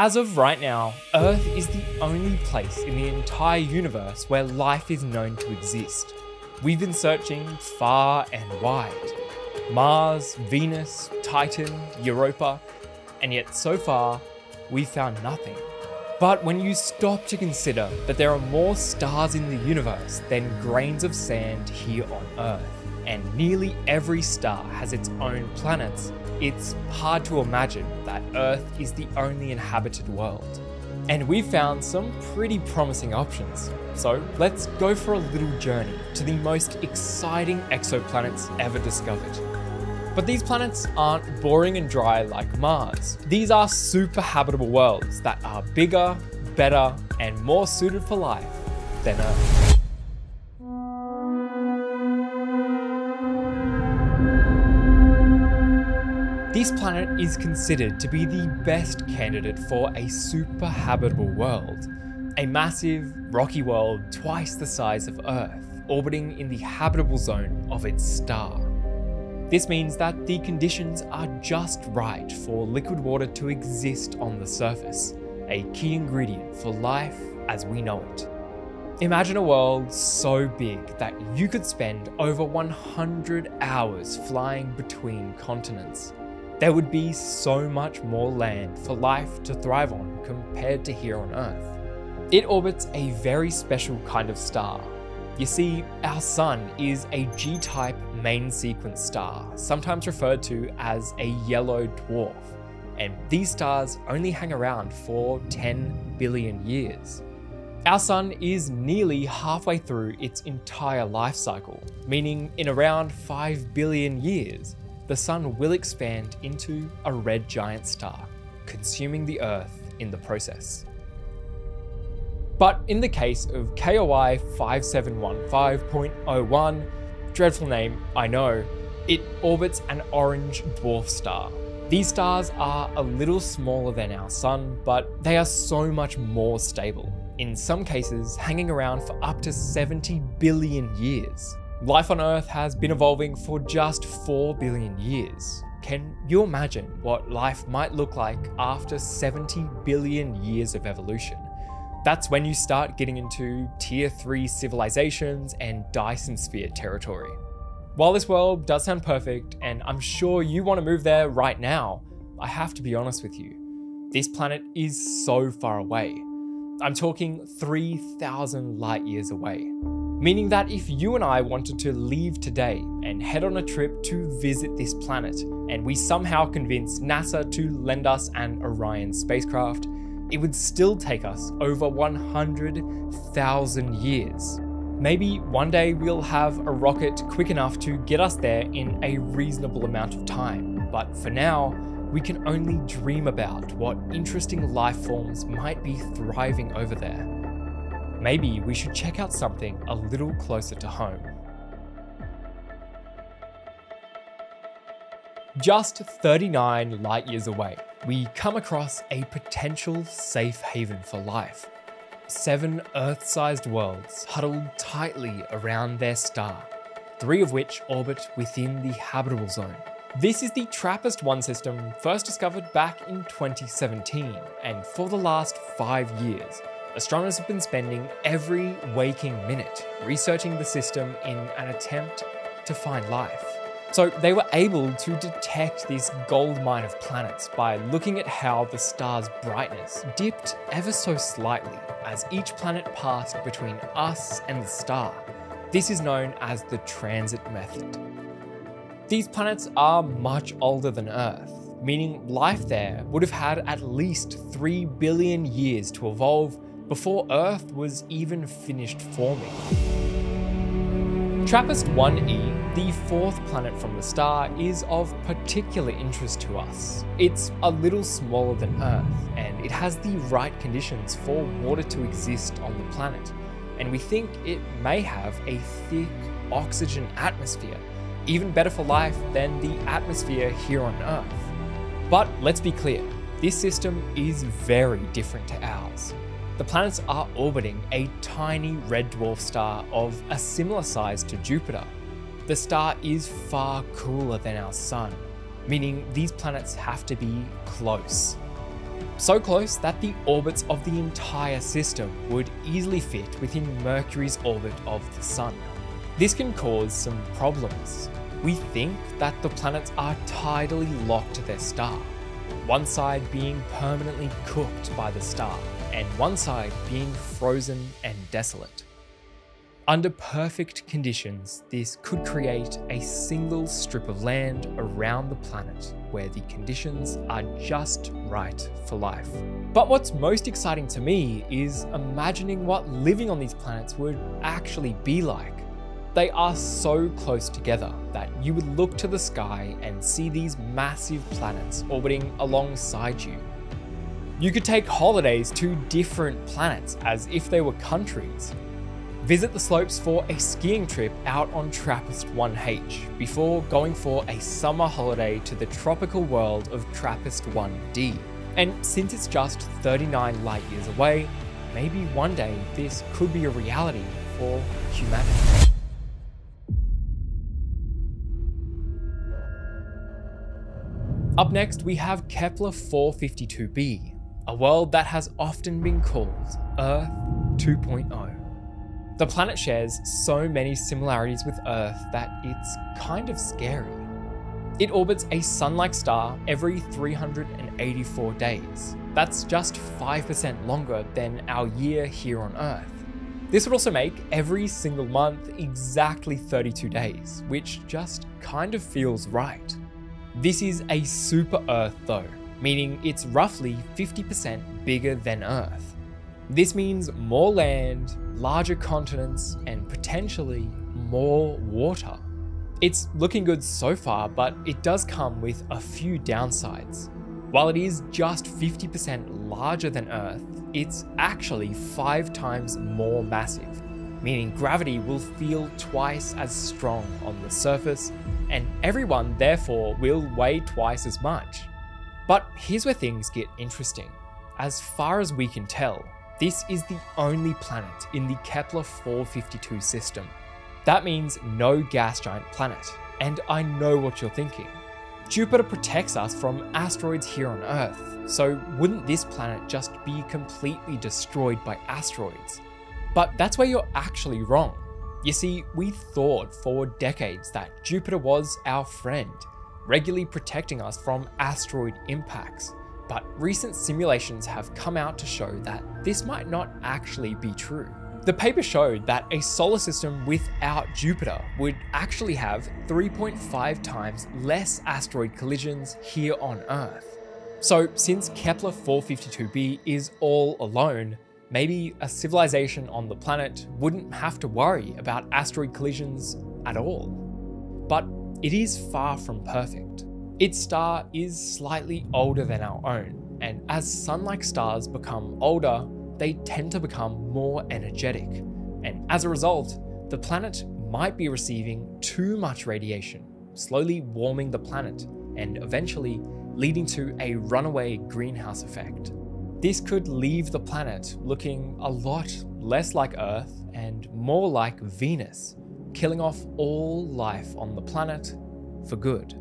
As of right now, Earth is the only place in the entire universe where life is known to exist. We've been searching far and wide. Mars, Venus, Titan, Europa, and yet so far, we've found nothing. But when you stop to consider that there are more stars in the universe than grains of sand here on Earth, and nearly every star has its own planets, it's hard to imagine that Earth is the only inhabited world. And we've found some pretty promising options. So let's go for a little journey to the most exciting exoplanets ever discovered. But these planets aren't boring and dry like Mars. These are super habitable worlds that are bigger, better, and more suited for life than Earth. This planet is considered to be the best candidate for a super habitable world, a massive, rocky world twice the size of Earth, orbiting in the habitable zone of its star. This means that the conditions are just right for liquid water to exist on the surface, a key ingredient for life as we know it. Imagine a world so big that you could spend over 100 hours flying between continents. There would be so much more land for life to thrive on compared to here on Earth. It orbits a very special kind of star. You see, our Sun is a G-type main sequence star, sometimes referred to as a yellow dwarf, and these stars only hang around for 10 billion years. Our Sun is nearly halfway through its entire life cycle, meaning in around 5 billion years, the Sun will expand into a red giant star, consuming the Earth in the process. But in the case of KOI 5715.01, dreadful name, I know, it orbits an orange dwarf star. These stars are a little smaller than our Sun, but they are so much more stable, in some cases hanging around for up to 70 billion years. Life on Earth has been evolving for just 4 billion years. Can you imagine what life might look like after 70 billion years of evolution? That's when you start getting into tier 3 civilizations and Dyson sphere territory. While this world does sound perfect, and I'm sure you want to move there right now, I have to be honest with you. This planet is so far away. I'm talking 3,000 light years away. Meaning that if you and I wanted to leave today and head on a trip to visit this planet, and we somehow convince NASA to lend us an Orion spacecraft, it would still take us over 100,000 years. Maybe one day we'll have a rocket quick enough to get us there in a reasonable amount of time, but for now, we can only dream about what interesting life forms might be thriving over there. Maybe we should check out something a little closer to home. Just 39 light years away, we come across a potential safe haven for life. 7 Earth-sized worlds huddled tightly around their star, 3 of which orbit within the habitable zone. This is the TRAPPIST-1 system first discovered back in 2017, and for the last 5 years, astronomers have been spending every waking minute researching the system in an attempt to find life. So they were able to detect this gold mine of planets by looking at how the star's brightness dipped ever so slightly as each planet passed between us and the star. This is known as the transit method. These planets are much older than Earth, meaning life there would have had at least 3 billion years to evolve before Earth was even finished forming. TRAPPIST-1e, the 4th planet from the star, is of particular interest to us. It's a little smaller than Earth, and it has the right conditions for water to exist on the planet, and we think it may have a thick oxygen atmosphere, even better for life than the atmosphere here on Earth. But let's be clear, this system is very different to ours. The planets are orbiting a tiny red dwarf star of a similar size to Jupiter. The star is far cooler than our Sun, meaning these planets have to be close. So close that the orbits of the entire system would easily fit within Mercury's orbit of the Sun. This can cause some problems. We think that the planets are tidally locked to their star, one side being permanently cooked by the star, and one side being frozen and desolate. Under perfect conditions, this could create a single strip of land around the planet where the conditions are just right for life. But what's most exciting to me is imagining what living on these planets would actually be like. They are so close together that you would look to the sky and see these massive planets orbiting alongside you. You could take holidays to different planets as if they were countries. Visit the slopes for a skiing trip out on TRAPPIST-1H before going for a summer holiday to the tropical world of TRAPPIST-1D. And since it's just 39 light years away, maybe one day this could be a reality for humanity. Up next, we have Kepler-452b, a world that has often been called Earth 2.0. The planet shares so many similarities with Earth that it's kind of scary. It orbits a Sun-like star every 384 days. That's just 5% longer than our year here on Earth. This would also make every single month exactly 32 days, which just kind of feels right. This is a super Earth though, meaning it's roughly 50% bigger than Earth. This means more land, larger continents, and potentially more water. It's looking good so far, but it does come with a few downsides. While it is just 50% larger than Earth, it's actually 5 times more massive, meaning gravity will feel twice as strong on the surface, and everyone therefore will weigh twice as much. But here's where things get interesting. As far as we can tell, this is the only planet in the Kepler-452 system. That means no gas giant planet. And I know what you're thinking. Jupiter protects us from asteroids here on Earth, so wouldn't this planet just be completely destroyed by asteroids? But that's where you're actually wrong. You see, we thought for decades that Jupiter was our friend, regularly protecting us from asteroid impacts. But recent simulations have come out to show that this might not actually be true. The paper showed that a solar system without Jupiter would actually have 3.5 times less asteroid collisions here on Earth. So since Kepler-452b is all alone, maybe a civilization on the planet wouldn't have to worry about asteroid collisions at all. But it is far from perfect. Its star is slightly older than our own, and as Sun-like stars become older, they tend to become more energetic, and as a result, the planet might be receiving too much radiation, slowly warming the planet and eventually leading to a runaway greenhouse effect. This could leave the planet looking a lot less like Earth and more like Venus, killing off all life on the planet for good.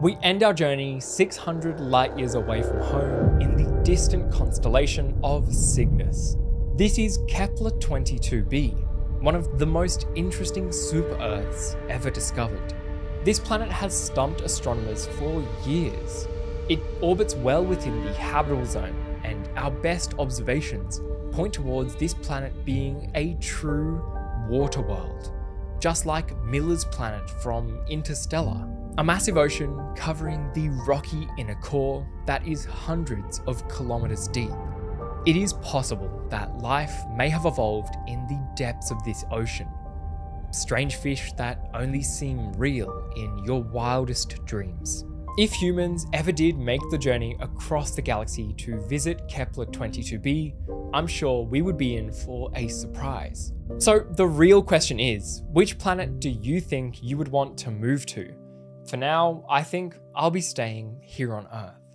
We end our journey 600 light years away from home in the distant constellation of Cygnus. This is Kepler-22b, one of the most interesting super-Earths ever discovered. This planet has stumped astronomers for years. It orbits well within the habitable zone, and our best observations point towards this planet being a true water world, just like Miller's planet from Interstellar. A massive ocean covering the rocky inner core that is hundreds of kilometers deep. It is possible that life may have evolved in the depths of this ocean. Strange fish that only seem real in your wildest dreams. If humans ever did make the journey across the galaxy to visit Kepler-22b, I'm sure we would be in for a surprise. So the real question is, which planet do you think you would want to move to? For now, I think I'll be staying here on Earth.